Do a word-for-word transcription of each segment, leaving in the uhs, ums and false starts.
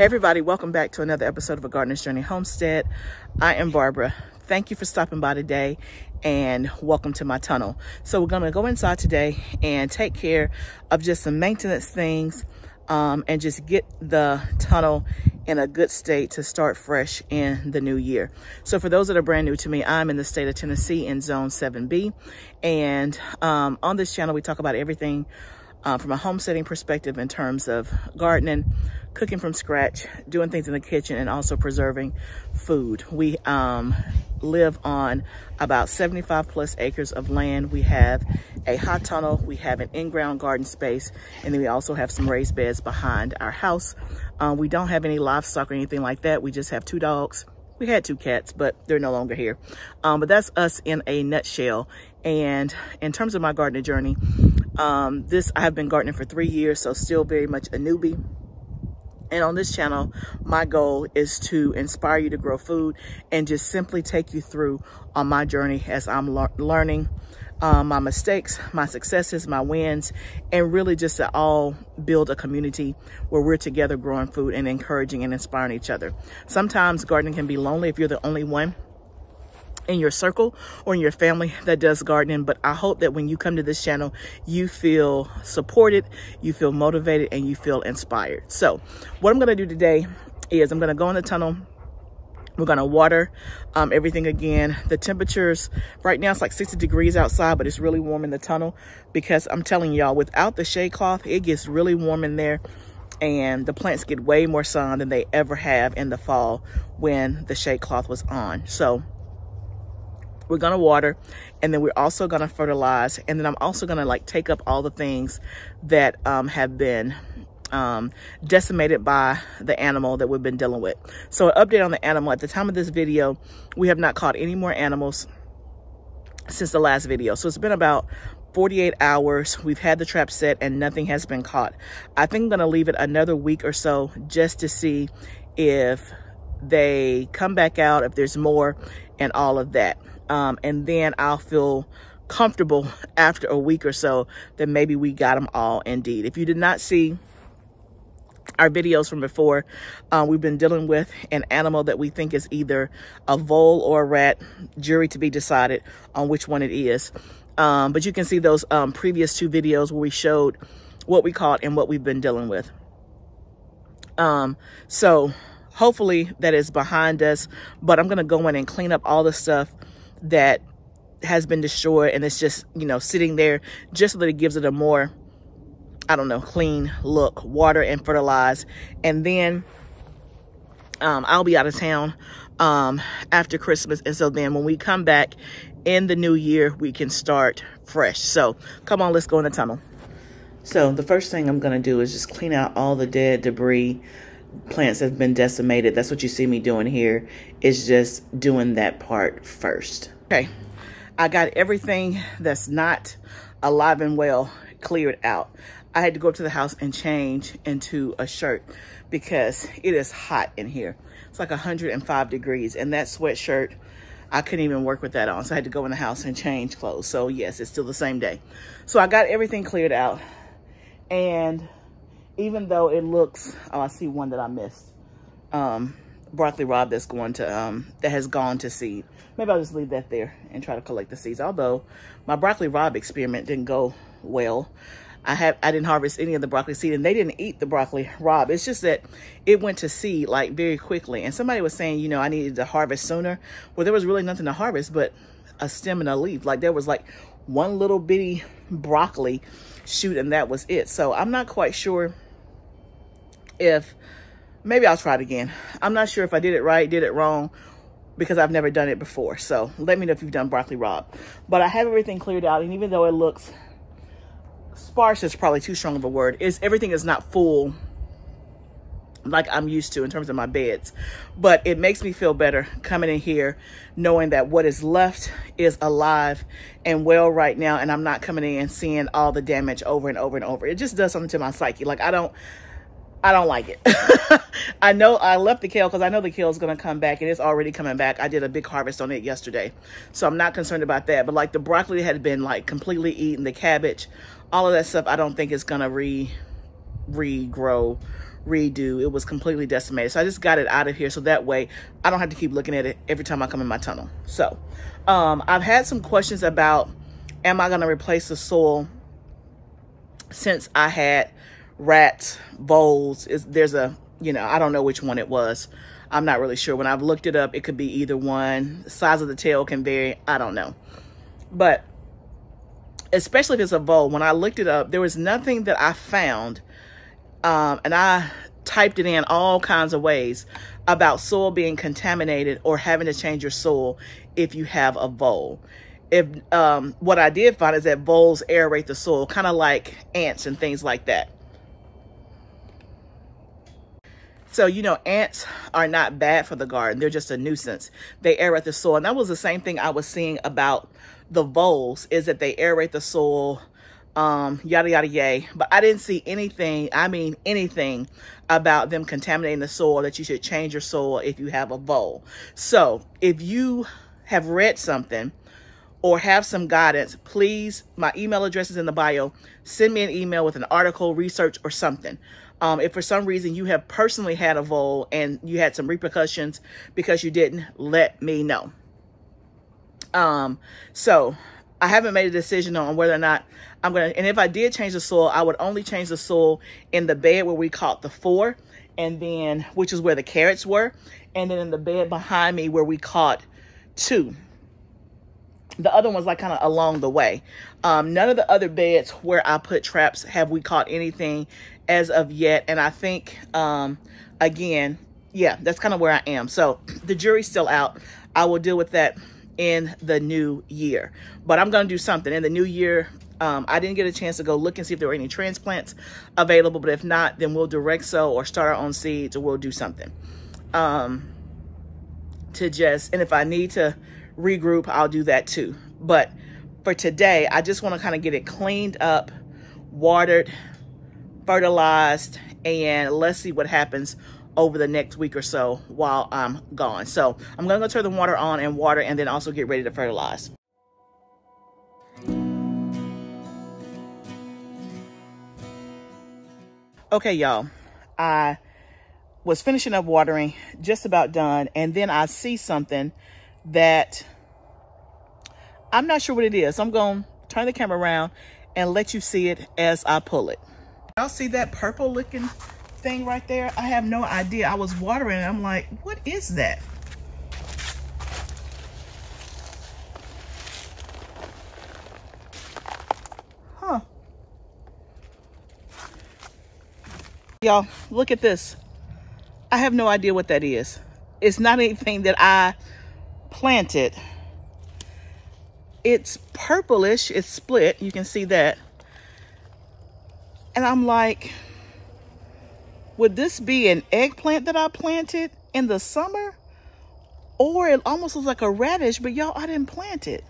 Hey everybody, welcome back to another episode of A Gardener's Journey Homestead. I am Barbara. Thank you for stopping by today and welcome to my tunnel. So we're gonna go inside today and take care of just some maintenance things um, and just get the tunnel in a good state to start fresh in the new year. So for those that are brand new to me, I'm in the state of Tennessee in zone seven B. And um, on this channel, we talk about everything Uh, from a homesteading perspective in terms of gardening, cooking from scratch, doing things in the kitchen, and also preserving food. We um, live on about seventy-five plus acres of land. We have a hot tunnel, we have an in-ground garden space, and then we also have some raised beds behind our house. Uh, we don't have any livestock or anything like that. We just have two dogs. We had two cats, but they're no longer here. Um, but that's us in a nutshell. And in terms of my gardening journey, um, this, I have been gardening for three years, so still very much a newbie. And on this channel, my goal is to inspire you to grow food and just simply take you through on my journey as I'm le learning uh, my mistakes, my successes, my wins, and really just to all build a community where we're together growing food and encouraging and inspiring each other. Sometimes gardening can be lonely if you're the only one in your circle or in your family that does gardening, but I hope that when you come to this channel, you feel supported, you feel motivated, and you feel inspired. So what I'm gonna do today is I'm gonna go in the tunnel. We're gonna water um, everything again. The temperatures, right now it's like sixty degrees outside, but it's really warm in the tunnel because I'm telling y'all, without the shade cloth, it gets really warm in there. And the plants get way more sun than they ever have in the fall when the shade cloth was on. So we're gonna water, and then we're also gonna fertilize, and then I'm also gonna like take up all the things that um, have been um, decimated by the animal that we've been dealing with. So an update on the animal. At the time of this video, we have not caught any more animals since the last video. So it's been about forty-eight hours. We've had the trap set and nothing has been caught. I think I'm gonna leave it another week or so just to see if they come back out, if there's more and all of that. Um, and then I'll feel comfortable after a week or so that maybe we got them all indeed. If you did not see our videos from before, uh, we've been dealing with an animal that we think is either a vole or a rat, jury to be decided on which one it is. Um, but you can see those um, previous two videos where we showed what we caught and what we've been dealing with. Um, so hopefully that is behind us, but I'm gonna go in and clean up all the stuff that has been destroyed, and it's just, you know, sitting there just so that it gives it a more, I don't know, clean look. Water and fertilize, and then um, I'll be out of town um, after Christmas, and so then when we come back in the new year, we can start fresh. So come on, let's go in the tunnel. So the first thing I'm gonna do is just clean out all the dead debris. Plants have been decimated. That's what you see me doing here, is just doing that part first. Okay, I got everything that's not alive and well cleared out. I had to go up to the house and change into a shirt because it is hot in here. It's like one hundred five degrees, and that sweatshirt, I couldn't even work with that on, so I had to go in the house and change clothes. So yes, it's still the same day. So I got everything cleared out, and even though it looks, oh, I see one that I missed. Um, broccoli rob that's going to, um, that has gone to seed. Maybe I'll just leave that there and try to collect the seeds. Although my broccoli rob experiment didn't go well. I have, I didn't harvest any of the broccoli seed, and they didn't eat the broccoli rob. It's just that it went to seed like very quickly. And somebody was saying, you know, I needed to harvest sooner. Well, there was really nothing to harvest but a stem and a leaf. Like there was like one little bitty broccoli shoot, and that was it. So I'm not quite sure. If maybe I'll try it again. I'm not sure if I did it right, did it wrong, because I've never done it before. So let me know if you've done broccoli rob. But I have everything cleared out, and even though it looks sparse, is probably too strong of a word, is everything is not full like I'm used to in terms of my beds. But it makes me feel better coming in here knowing that what is left is alive and well right now, and I'm not coming in and seeing all the damage over and over and over. It just does something to my psyche. Like I don't I don't like it. I know I left the kale because I know the kale is going to come back, and it's already coming back. I did a big harvest on it yesterday, so I'm not concerned about that. But like the broccoli had been like completely eaten, the cabbage, all of that stuff, I don't think it's going to re regrow, redo. It was completely decimated. So I just got it out of here so that way I don't have to keep looking at it every time I come in my tunnel. So um, I've had some questions about, am I going to replace the soil since I had rats, voles? Is there's a, you know, I don't know which one it was. I'm not really sure. When I've looked it up, it could be either one. The size of the tail can vary. I don't know. But especially if it's a vole, when I looked it up, there was nothing that I found. Um, and I typed it in all kinds of ways about soil being contaminated or having to change your soil if you have a vole. If, um, what I did find is that voles aerate the soil, kind of like ants and things like that. So, you know, ants are not bad for the garden. They're just a nuisance. They aerate the soil. And that was the same thing I was seeing about the voles, is that they aerate the soil, um, yada, yada, yay. But I didn't see anything, I mean anything, about them contaminating the soil, that you should change your soil if you have a vole. So if you have read something or have some guidance, please, my email address is in the bio. Send me an email with an article, research, or something. Um, if for some reason you have personally had a vole and you had some repercussions because you didn't, let me know. Um, so I haven't made a decision on whether or not I'm going to, and if I did change the soil, I would only change the soil in the bed where we caught the four, and then, which is where the carrots were, and then in the bed behind me where we caught two. The other one's like kind of along the way. Um, none of the other beds where I put traps have we caught anything as of yet. And I think, um, again, yeah, that's kind of where I am. So the jury's still out. I will deal with that in the new year, but I'm going to do something in the new year. Um, I didn't get a chance to go look and see if there were any transplants available, but if not, then we'll direct sow or start our own seeds, or we'll do something, um, to just, and if I need to regroup, I'll do that too. But for today, I just want to kind of get it cleaned up, watered, fertilized, and let's see what happens over the next week or so while I'm gone. So I'm going to go turn the water on and water, and then also get ready to fertilize. Okay, y'all, I was finishing up watering, just about done. And then I see something that I'm not sure what it is. So I'm going to turn the camera around and let you see it as I pull it. Y'all see that purple looking thing right there? I have no idea. I was watering and I'm like, what is that? Huh. Y'all, look at this. I have no idea what that is. It's not anything that I planted. It's purplish. It's split. You can see that. And I'm like, would this be an eggplant that I planted in the summer? Or it almost looks like a radish, but y'all, I didn't plant it.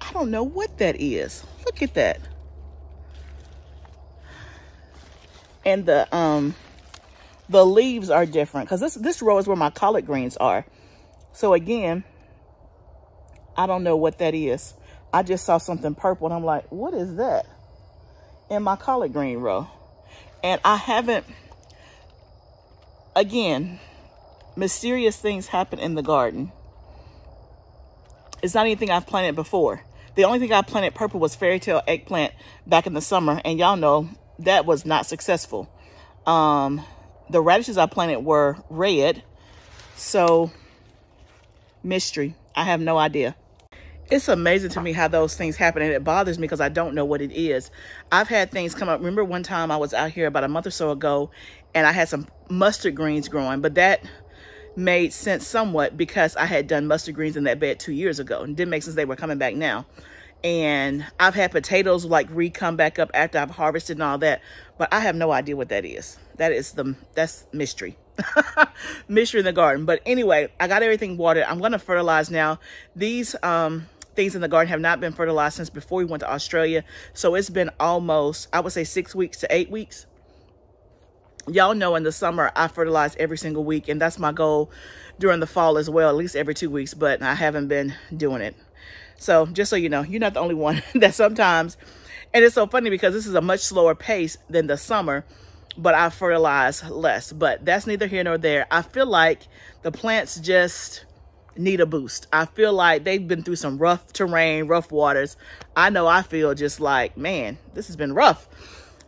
I don't know what that is. Look at that. And the um the leaves are different, because this this row is where my collard greens are. So again, I don't know what that is. I just saw something purple and I'm like, what is that in my collard green row? And I haven't, again, mysterious things happen in the garden. It's not anything I've planted before. The only thing I planted purple was fairy tale eggplant back in the summer. And y'all know that was not successful. Um, the radishes I planted were red. So mystery. I have no idea. It's amazing to me how those things happen, and it bothers me because I don't know what it is. I've had things come up. Remember one time I was out here about a month or so ago, and I had some mustard greens growing, but that made sense somewhat because I had done mustard greens in that bed two years ago, and it didn't make sense they were coming back now. And I've had potatoes like re-come back up after I've harvested and all that, but I have no idea what that is. That is the, that's mystery. Mystery in the garden. But anyway, I got everything watered. I'm going to fertilize now. These um, things in the garden have not been fertilized since before we went to Australia. So it's been almost, I would say, six weeks to eight weeks. Y'all know in the summer, I fertilize every single week. And that's my goal during the fall as well, at least every two weeks. But I haven't been doing it. So just so you know, you're not the only one that sometimes, and it's so funny because this is a much slower pace than the summer. but I fertilize less. But that's neither here nor there. I feel like the plants just need a boost. I feel like they've been through some rough terrain, rough waters. I know I feel just like, man, this has been rough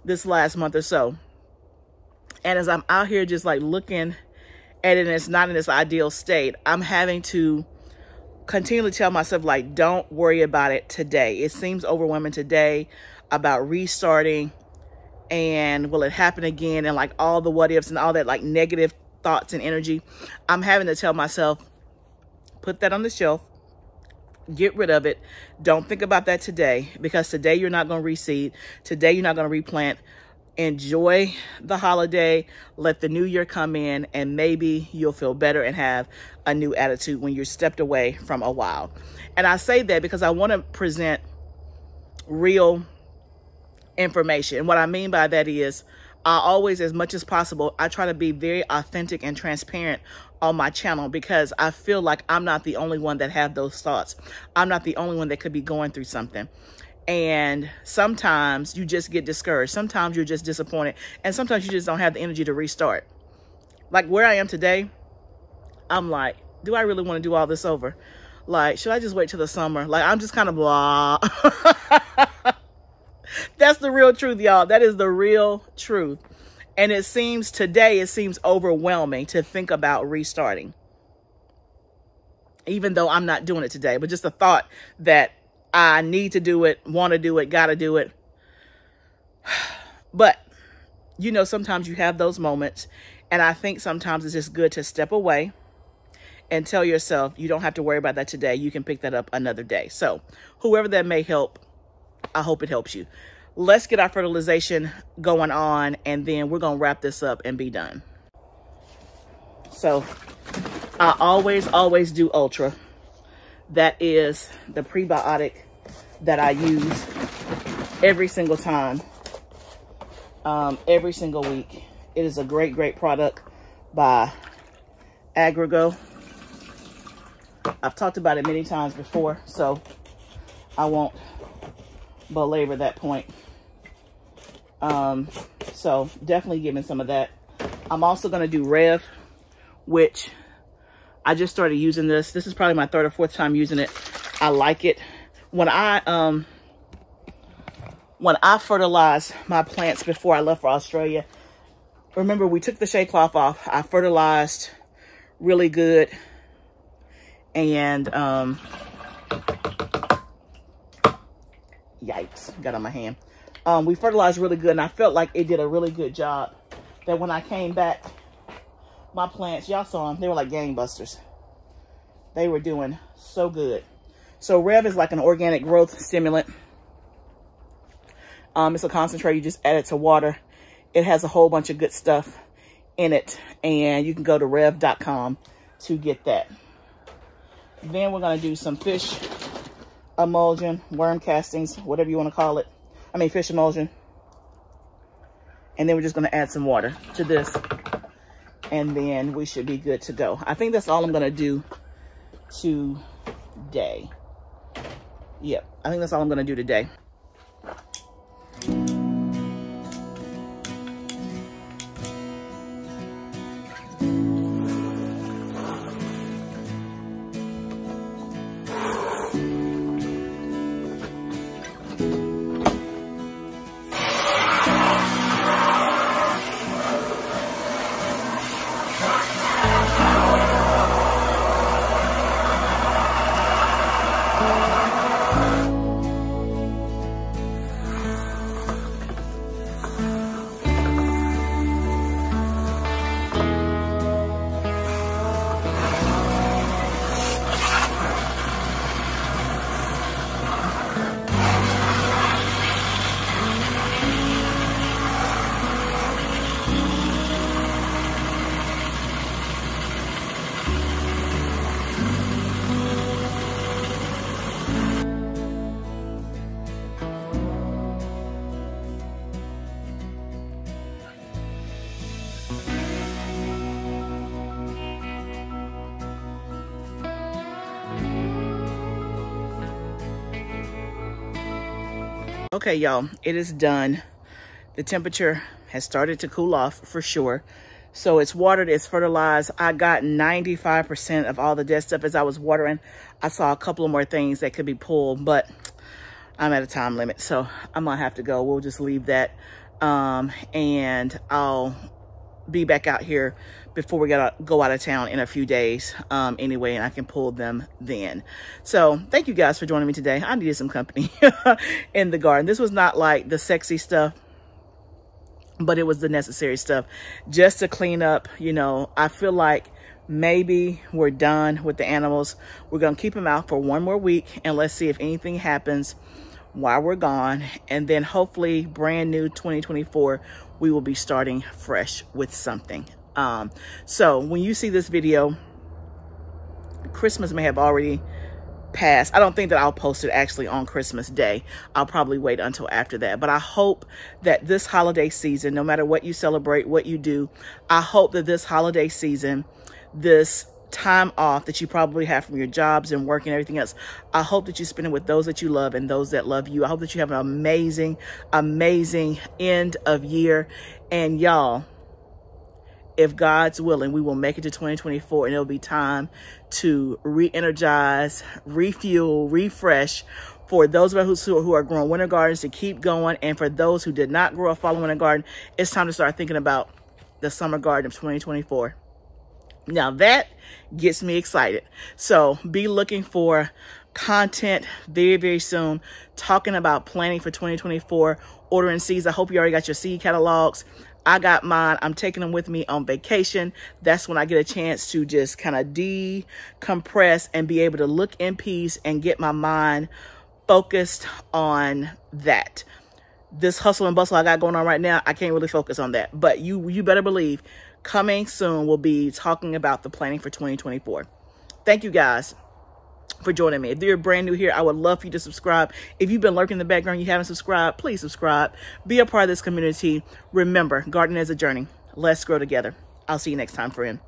this last month or so. And as I'm out here just like looking at it and it's not in this ideal state, I'm having to continually tell myself, like, don't worry about it today. It seems overwhelming today about restarting and will it happen again, and like all the what ifs and all that, like, negative thoughts and energy. I'm having to tell myself, put that on the shelf, get rid of it. Don't think about that today, because today you're not going to reseed. Today you're not going to replant. Enjoy the holiday. Let the new year come in, and maybe you'll feel better and have a new attitude when you're stepped away from a while. And I say that because I want to present real information. And what I mean by that is, I always, as much as possible, I try to be very authentic and transparent on my channel, because I feel like I'm not the only one that have those thoughts. I'm not the only one that could be going through something. And sometimes you just get discouraged. Sometimes you're just disappointed. And sometimes you just don't have the energy to restart. Like where I am today, I'm like, do I really want to do all this over? Like, should I just wait till the summer? Like, I'm just kind of blah. That's the real truth, y'all. That is the real truth. And it seems today, it seems overwhelming to think about restarting, even though I'm not doing it today. But just the thought that I need to do it, want to do it, got to do it. But, you know, sometimes you have those moments. And I think sometimes it's just good to step away and tell yourself you don't have to worry about that today. You can pick that up another day. So whoever that may help, I hope it helps you. Let's get our fertilization going on, and then we're going to wrap this up and be done. So I always, always do Ultra. That is the prebiotic that I use every single time, um, every single week. It is a great, great product by Aggrego. I've talked about it many times before, so I won't belabor that point. Um, so definitely giving some of that. I'm also going to do Rev, which I just started using this. This is probably my third or fourth time using it. I like it. When I, um, when I fertilized my plants before I left for Australia, remember we took the shade cloth off. I fertilized really good. And, um, yikes, got on my hand. Um, we fertilized really good, and I felt like it did a really good job that when I came back, my plants, y'all saw them, they were like gangbusters. They were doing so good. So Rev is like an organic growth stimulant. Um, it's a concentrate. You just add it to water. It has a whole bunch of good stuff in it, and you can go to Rev dot com to get that. Then we're going to do some fish emulsion, worm castings, whatever you want to call it. I mean, fish emulsion. And then we're just going to add some water to this, and then we should be good to go. I think that's all I'm going to do today. Yep, I think that's all I'm going to do today. Okay, y'all, it is done. The temperature has started to cool off for sure. So it's watered, it's fertilized. I got ninety-five percent of all the dead stuff as I was watering. I saw a couple of more things that could be pulled, but I'm at a time limit, so I'm gonna have to go. We'll just leave that, um, and I'll be back out here before we gotta go out of town in a few days um, anyway, and I can pull them then. So thank you guys for joining me today. I needed some company in the garden. This was not like the sexy stuff, but it was the necessary stuff just to clean up. You know, I feel like maybe we're done with the animals. We're gonna keep them out for one more week and let's see if anything happens while we're gone. And then hopefully brand new twenty twenty-four, we will be starting fresh with something. Um, so when you see this video, Christmas may have already passed. I don't think that I'll post it actually on Christmas Day. I'll probably wait until after that. But I hope that this holiday season, no matter what you celebrate, what you do, I hope that this holiday season, this time off that you probably have from your jobs and work and everything else, I hope that you spend it with those that you love and those that love you. I hope that you have an amazing, amazing end of year. And y'all, if God's willing, we will make it to twenty twenty-four, and it'll be time to re-energize, refuel, refresh for those of us who, who are growing winter gardens to keep going. And for those who did not grow a fall winter garden, it's time to start thinking about the summer garden of twenty twenty-four. Now that gets me excited. So be looking for content very, very soon, talking about planning for twenty twenty-four, ordering seeds. I hope you already got your seed catalogs. I got mine. I'm taking them with me on vacation. That's when I get a chance to just kind of decompress and be able to look in peace and get my mind focused on that. This hustle and bustle I got going on right now, I can't really focus on that. But you, you better believe coming soon, we'll be talking about the planning for twenty twenty-four. Thank you guys for joining me. If you're brand new here, I would love for you to subscribe. If you've been lurking in the background, you haven't subscribed, please subscribe. Be a part of this community. Remember, gardening is a journey. Let's grow together. I'll see you next time, friend.